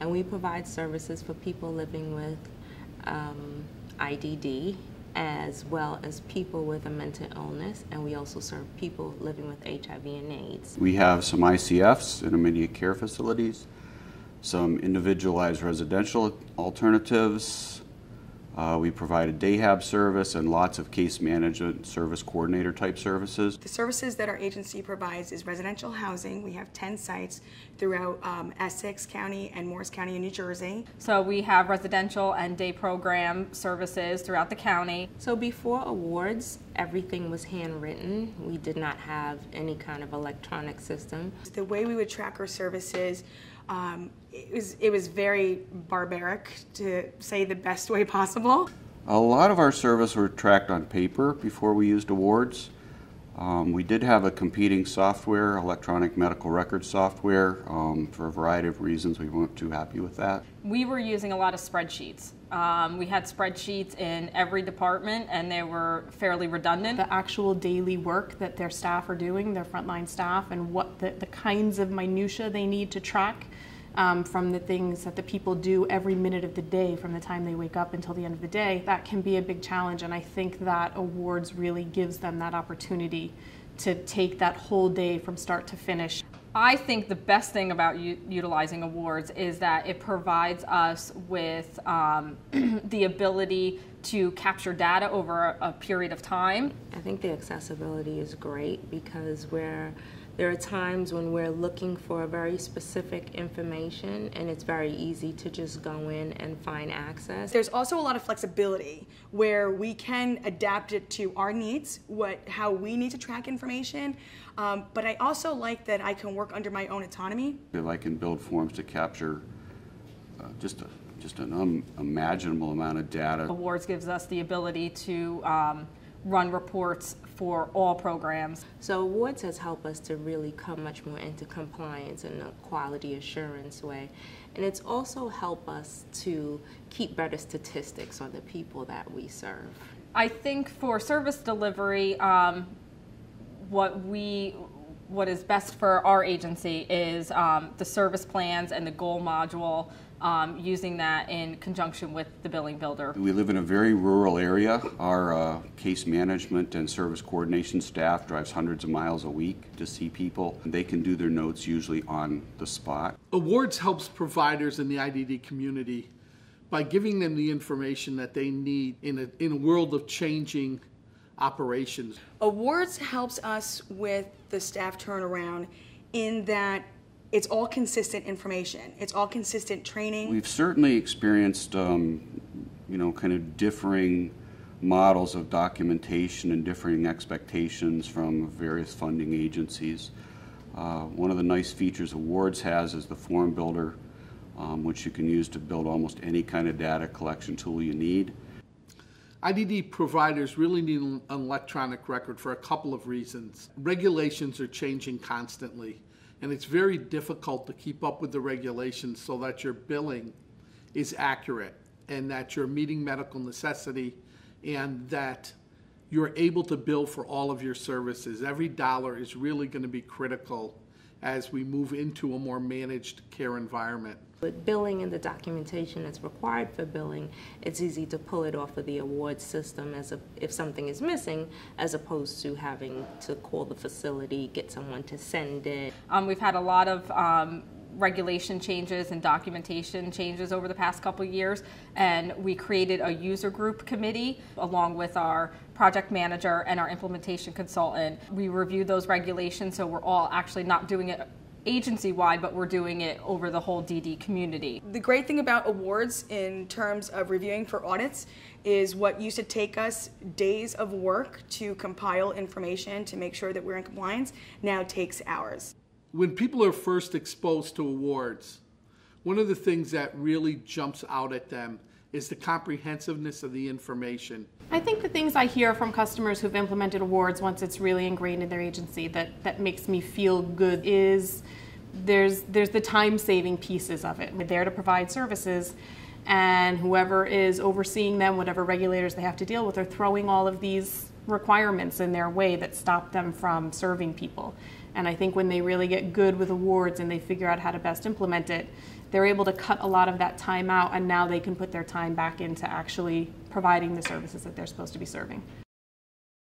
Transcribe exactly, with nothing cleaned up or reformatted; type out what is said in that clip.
and we provide services for people living with um, I D D, as well as people with a mental illness, and we also serve people living with H I V and AIDS. We have some I C Fs, intermediate care facilities, some individualized residential alternatives. Uh, we provide a dayhab service and lots of case management, service coordinator type services. The services that our agency provides is residential housing. We have ten sites throughout um, Essex County and Morris County in New Jersey. So we have residential and day program services throughout the county. So before Awards, everything was handwritten. We did not have any kind of electronic system. The way we would track our services, Um, it was, it was very barbaric, to say the best way possible. A lot of our service were tracked on paper before we used Awards. Um, we did have a competing software, electronic medical record software. Um, for a variety of reasons, we weren't too happy with that. We were using a lot of spreadsheets. Um, we had spreadsheets in every department, and they were fairly redundant. The actual daily work that their staff are doing, their frontline staff, and what the, the kinds of minutia they need to track, Um, from the things that the people do every minute of the day, from the time they wake up until the end of the day, that can be a big challenge, and I think that Awards really gives them that opportunity to take that whole day from start to finish. I think the best thing about utilizing Awards is that it provides us with um, the ability to capture data over a period of time. I think the accessibility is great because we're there are times when we're looking for very specific information, and it's very easy to just go in and find access. There's also a lot of flexibility where we can adapt it to our needs, what, how we need to track information, um, but I also like that I can work under my own autonomy. If I can build forms to capture uh, just a, just an unimaginable amount of data. Awards gives us the ability to um, run reports for all programs. So Awards has helped us to really come much more into compliance in a quality assurance way. And it's also helped us to keep better statistics on the people that we serve. I think for service delivery, um, what we what is best for our agency is um, the service plans and the goal module, um, using that in conjunction with the billing builder. We live in a very rural area. Our uh, case management and service coordination staff drives hundreds of miles a week to see people. They can do their notes usually on the spot. Awards helps providers in the I D D community by giving them the information that they need in a, in a world of changing operations. Awards helps us with the staff turnaround in that it's all consistent information. It's all consistent training. We've certainly experienced, um, you know, kind of differing models of documentation and differing expectations from various funding agencies. Uh, one of the nice features Awards has is the form builder, um, which you can use to build almost any kind of data collection tool you need. I D D providers really need an electronic record for a couple of reasons. Regulations are changing constantly, and it's very difficult to keep up with the regulations so that your billing is accurate and that you're meeting medical necessity and that you're able to bill for all of your services. Every dollar is really going to be critical as we move into a more managed care environment. With billing and the documentation that's required for billing, it's easy to pull it off of the Awards system as a, if something is missing, as opposed to having to call the facility, get someone to send it. Um, we've had a lot of um, regulation changes and documentation changes over the past couple years, and we created a user group committee along with our project manager and our implementation consultant. We reviewed those regulations, so we're all actually not doing it agency-wide, but we're doing it over the whole D D community. The great thing about Awards in terms of reviewing for audits is what used to take us days of work to compile information to make sure that we're in compliance now takes hours. When people are first exposed to Awards, one of the things that really jumps out at them is the comprehensiveness of the information. I think the things I hear from customers who've implemented Awards once it's really ingrained in their agency that, that makes me feel good is there's, there's the time-saving pieces of it. We're there to provide services, and whoever is overseeing them, whatever regulators they have to deal with, are throwing all of these requirements in their way that stop them from serving people. And I think when they really get good with awards and they figure out how to best implement it, they're able to cut a lot of that time out, and now they can put their time back into actually providing the services that they're supposed to be serving.